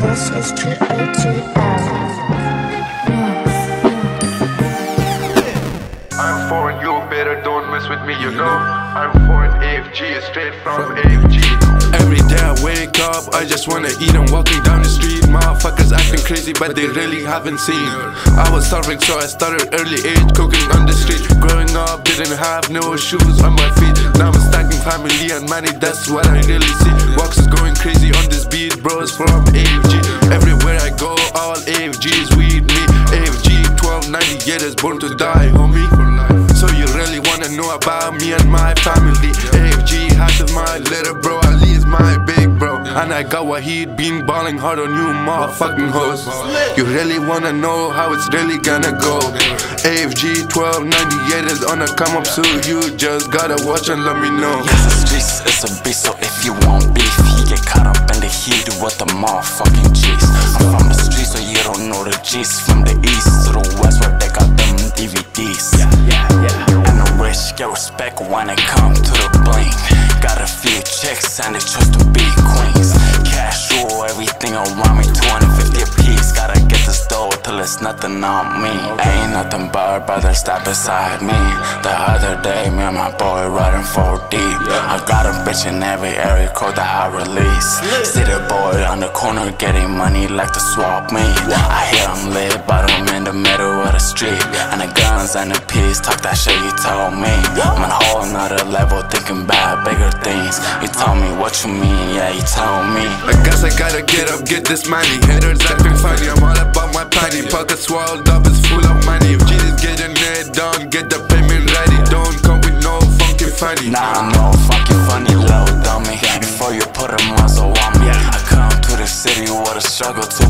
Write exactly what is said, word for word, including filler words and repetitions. This is two eight two zero. I'm for you, better don't mess with me, you know. I'm for an A F G, straight from A F G. Every day I wake up, I just wanna eat. I'm walking down the street, motherfuckers acting crazy, but they really haven't seen. I was starving, so I started early age, cooking on the street. Growing up, didn't have no shoes on my feet. Now I'm stacking family and money, that's what I really see. Box is going crazy on this beat, bros from A F G. Everywhere I go, all A F Gs with me. A F G twelve ninety-eight is born to die, homie. So you really wanna know about me and my family? A F G half of my little bro, Ali is my big bro. And I got what he'd been balling hard on you motherfucking hoes. You really wanna know how it's really gonna go? A F G twelve ninety-eight is on a come up, so you just gotta watch and let me know. Yes, the streets is a beast, so if you want beef, you get caught up in the heat with the motherfucking G's. I'm from the streets, so you don't know the G's. From the east to the west, where they got them D V Ds. And the rich get respect when it come to the bling. Got a few chicks and they trust to be queens. Cash rule everything around me, two hundred fifty apiece. Gotta get this dough till it's nothing on me. Ain't nothing but her brother stop beside me. The other day, me and my boy riding four deep. I got a bitch in every area code that I release. See the boy on the corner getting money like to swap me. I hear him lit, but I'm in the middle of the street. And the guns and the peas, talk that shit you told me. I'm on a whole nother level thinking about bigger things. You told me what you mean, yeah, you told me. I guess I gotta get up, get this money. Haters acting funny, I'm all about my party. Pockets swallowed up, it's full of money. If Jesus getting it done, get the payment ready. Don't come with no funky funny. Nah, no fucking funny, little dummy. Before you put a muzzle on me, I come to the city with a struggle to